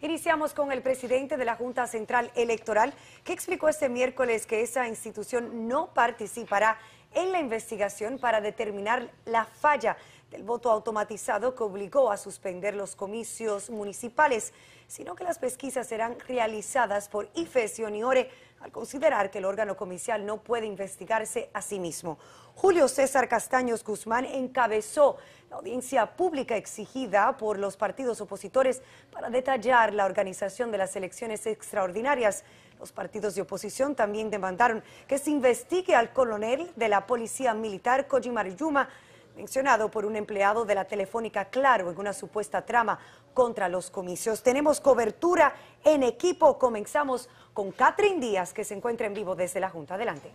Iniciamos con el presidente de la Junta Central Electoral, que explicó este miércoles que esa institución no participará en la investigación para determinar la falla del voto automatizado que obligó a suspender los comicios municipales, sino que las pesquisas serán realizadas por IFES y UNIORE al considerar que el órgano comicial no puede investigarse a sí mismo. Julio César Castaños Guzmán encabezó la audiencia pública exigida por los partidos opositores para detallar la organización de las elecciones extraordinarias. Los partidos de oposición también demandaron que se investigue al coronel de la policía militar Cojimar Yuma, mencionado por un empleado de la Telefónica Claro en una supuesta trama contra los comicios. Tenemos cobertura en equipo. Comenzamos con Catherine Díaz, que se encuentra en vivo desde la Junta. Adelante.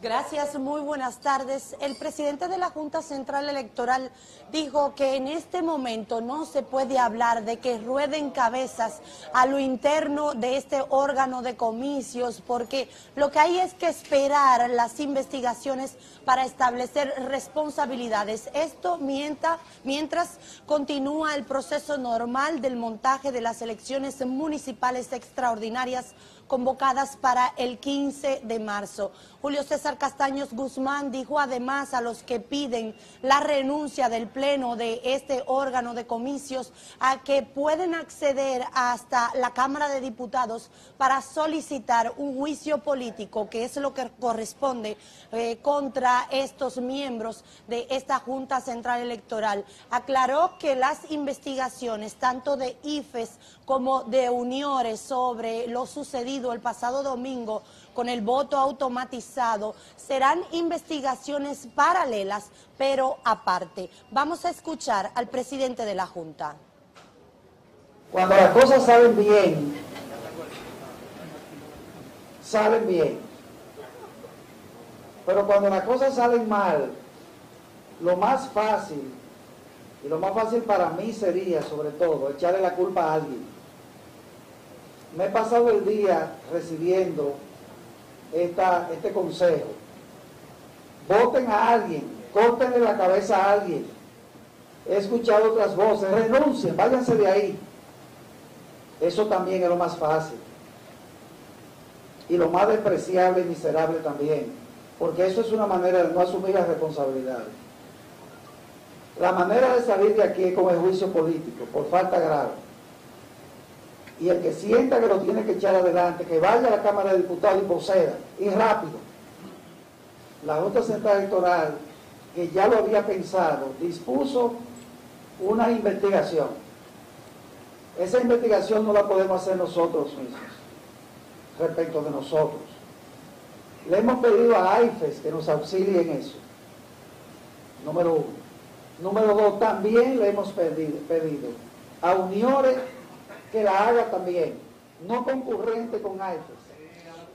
Gracias, muy buenas tardes. El presidente de la Junta Central Electoral dijo que en este momento no se puede hablar de que rueden cabezas a lo interno de este órgano de comicios, porque lo que hay es que esperar las investigaciones para establecer responsabilidades. Esto mientras continúa el proceso normal del montaje de las elecciones municipales extraordinarias convocadas para el 15 de marzo. Julio César Castaños Guzmán dijo además a los que piden la renuncia del pleno de este órgano de comicios a que pueden acceder hasta la Cámara de Diputados para solicitar un juicio político, que es lo que corresponde contra estos miembros de esta Junta Central Electoral. Aclaró que las investigaciones tanto de IFES como de UNIORE sobre lo sucedido el pasado domingo con el voto automatizado serán investigaciones paralelas, pero aparte. Vamos a escuchar al presidente de la Junta. Cuando las cosas saben bien. Pero cuando las cosas salen mal, lo más fácil para mí sería, sobre todo, echarle la culpa a alguien. Me he pasado el día recibiendo este consejo. Voten a alguien, córtenle la cabeza a alguien. He escuchado otras voces, renuncien, váyanse de ahí. Eso también es lo más fácil. Y lo más despreciable y miserable también, porque eso es una manera de no asumir las responsabilidades. La manera de salir de aquí es con el juicio político, por falta grave. Y el que sienta que lo tiene que echar adelante, que vaya a la Cámara de Diputados y proceda, y rápido. La Junta Central Electoral, que ya lo había pensado, dispuso una investigación. Esa investigación no la podemos hacer nosotros mismos, respecto de nosotros. Le hemos pedido a IFES que nos auxilie en eso, número uno. Número dos, también le hemos pedido a UNIORE que la haga también, no concurrente con IFES.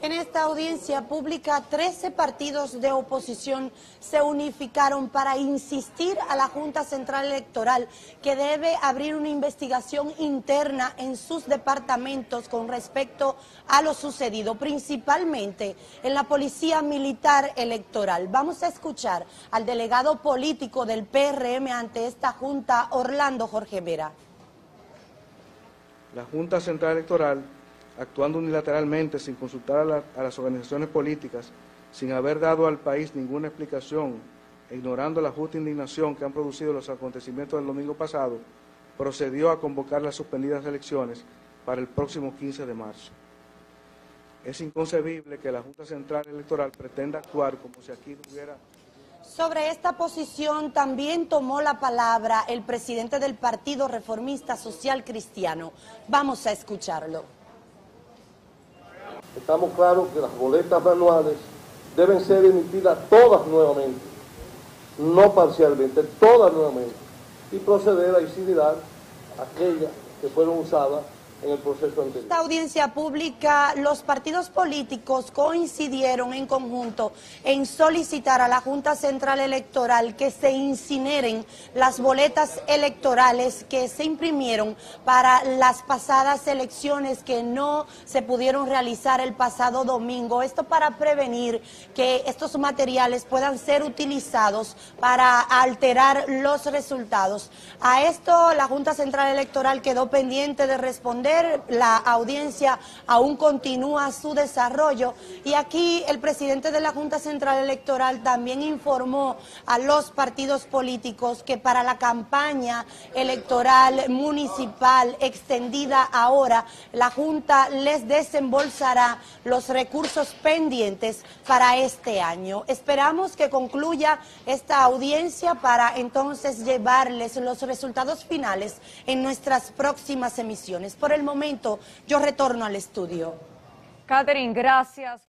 En esta audiencia pública, 13 partidos de oposición se unificaron para insistir a la Junta Central Electoral que debe abrir una investigación interna en sus departamentos con respecto a lo sucedido, principalmente en la Policía Militar Electoral. Vamos a escuchar al delegado político del PRM ante esta Junta, Orlando Jorge Vera. La Junta Central Electoral, actuando unilateralmente sin consultar a las organizaciones políticas, sin haber dado al país ninguna explicación, ignorando la justa indignación que han producido los acontecimientos del domingo pasado, procedió a convocar las suspendidas elecciones para el próximo 15 de marzo. Es inconcebible que la Junta Central Electoral pretenda actuar como si aquí no hubiera... Sobre esta posición también tomó la palabra el presidente del Partido Reformista Social Cristiano. Vamos a escucharlo. Estamos claros que las boletas manuales deben ser emitidas todas nuevamente, no parcialmente, todas nuevamente, y proceder a exiliar aquellas que fueron usadas en el proceso anterior. En esta audiencia pública, los partidos políticos coincidieron en conjunto en solicitar a la Junta Central Electoral que se incineren las boletas electorales que se imprimieron para las pasadas elecciones que no se pudieron realizar el pasado domingo. Esto para prevenir que estos materiales puedan ser utilizados para alterar los resultados. A esto la Junta Central Electoral quedó pendiente de responder. La audiencia aún continúa su desarrollo y aquí el presidente de la Junta Central Electoral también informó a los partidos políticos que para la campaña electoral municipal extendida ahora, la Junta les desembolsará los recursos pendientes para este año. Esperamos que concluya esta audiencia para entonces llevarles los resultados finales en nuestras próximas emisiones. Por el momento, yo retorno al estudio. Catherine, gracias.